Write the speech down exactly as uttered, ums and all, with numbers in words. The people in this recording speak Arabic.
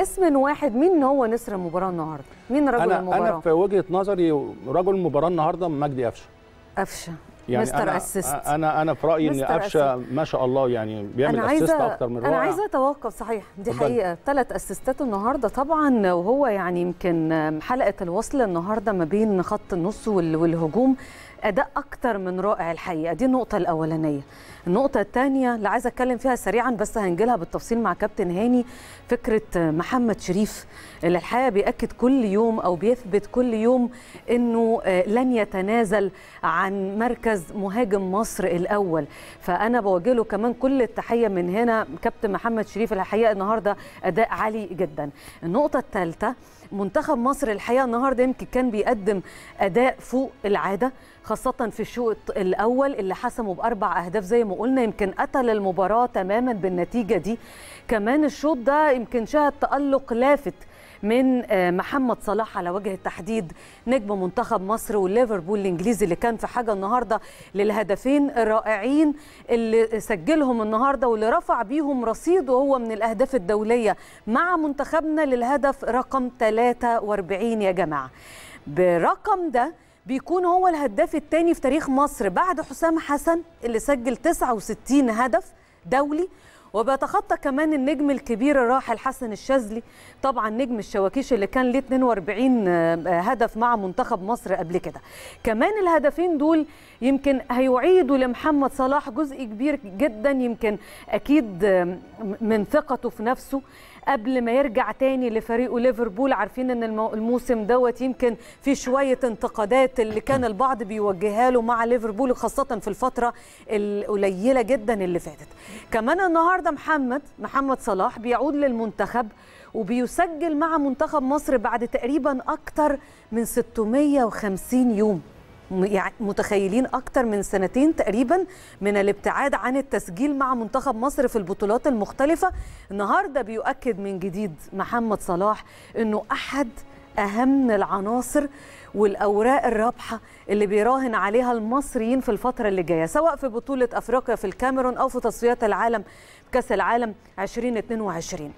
باسم واحد مين هو نسر المباراه النهارده؟ مين رجل أنا المباراه؟ انا في وجهه نظري رجل المباراه النهارده مجدي أفشة. أفشة يعني مستر أنا أسست. انا انا في رايي ان أفشة ما شاء الله يعني بيعمل اسيست اكتر من رائع. انا عايزه اتوقف صحيح دي طبعاً. حقيقه ثلاث اسيستات النهارده طبعا، وهو يعني يمكن حلقه الوصل النهارده ما بين خط النص والهجوم، اداء اكتر من رائع الحقيقه. دي النقطه الاولانيه. النقطه الثانيه اللي عايزه اتكلم فيها سريعا بس هنجيلها بالتفصيل مع كابتن هاني، فكره محمد شريف اللي الحقيقه بياكد كل يوم او بيثبت كل يوم انه لن يتنازل عن مركز مهاجم مصر الاول. فانا بوجه له كمان كل التحيه من هنا كابتن محمد شريف، الحقيقه النهارده اداء عالي جدا. النقطه الثالثه، منتخب مصر الحقيقه النهارده يمكن كان بيقدم اداء فوق العاده، خاصه في الشوط الاول اللي حسمه باربع اهداف زي ما قلنا، يمكن قتل المباراه تماما بالنتيجه دي. كمان الشوط ده يمكن شهد تالق لافت من محمد صلاح على وجه التحديد، نجم منتخب مصر والليفربول الانجليزي اللي كان في حاجه النهارده للهدفين الرائعين اللي سجلهم النهارده واللي رفع بيهم رصيد وهو من الاهداف الدوليه مع منتخبنا للهدف رقم ثلاثة وأربعين يا جماعه. بالرقم ده بيكون هو الهداف الثاني في تاريخ مصر بعد حسام حسن اللي سجل تسعة وستين هدف دولي، وبيتخطى كمان النجم الكبير الراحل حسن الشاذلي طبعا نجم الشواكيش اللي كان ليه اثنين وأربعين هدف مع منتخب مصر قبل كده. كمان الهدفين دول يمكن هيعيدوا لمحمد صلاح جزء كبير جدا يمكن اكيد من ثقته في نفسه قبل ما يرجع تاني لفريقه ليفربول. عارفين ان الموسم دوت يمكن في شويه انتقادات اللي كان البعض بيوجهها له مع ليفربول خاصه في الفتره القليله جدا اللي فاتت. كمان النهارده محمد محمد صلاح بيعود للمنتخب وبيسجل مع منتخب مصر بعد تقريبا اكتر من ستمائة وخمسين يوم، يعني متخيلين أكتر من سنتين تقريبا من الابتعاد عن التسجيل مع منتخب مصر في البطولات المختلفة. النهاردة بيؤكد من جديد محمد صلاح أنه أحد أهم العناصر والأوراق الرابحة اللي بيراهن عليها المصريين في الفترة اللي جاية، سواء في بطولة أفريقيا في الكاميرون أو في تصفيات العالم كأس العالم ألفين واثنين وعشرين.